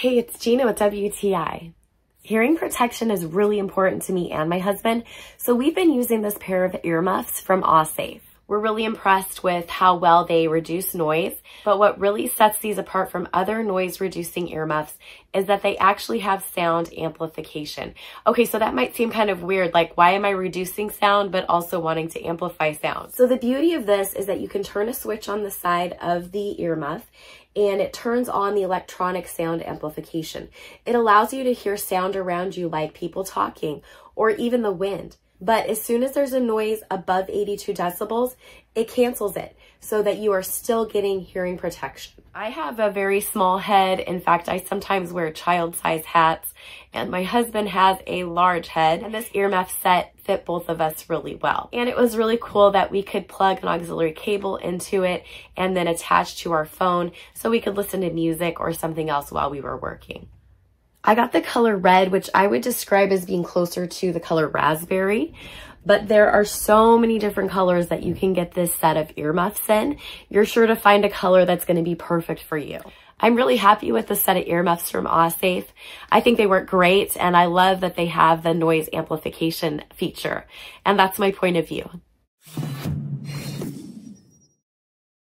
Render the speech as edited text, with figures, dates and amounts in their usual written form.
Hey, it's Gina with WTI. Hearing protection is really important to me and my husband, so we've been using this pair of earmuffs from AweSafe. We're really impressed with how well they reduce noise, but what really sets these apart from other noise-reducing earmuffs is that they actually have sound amplification. Okay, so that might seem kind of weird, like why am I reducing sound but also wanting to amplify sound? So the beauty of this is that you can turn a switch on the side of the earmuff and it turns on the electronic sound amplification. It allows you to hear sound around you like people talking or even the wind. But as soon as there's a noise above 82 decibels, it cancels it so that you are still getting hearing protection. I have a very small head. In fact, I sometimes wear child-size hats, and my husband has a large head, and this earmuff set fit both of us really well. And it was really cool that we could plug an auxiliary cable into it and then attach to our phone so we could listen to music or something else while we were working. I got the color red, which I would describe as being closer to the color raspberry, but there are so many different colors that you can get this set of earmuffs in. You're sure to find a color that's going to be perfect for you. I'm really happy with the set of earmuffs from AweSafe. I think they work great, and I love that they have the noise amplification feature, and that's my point of view.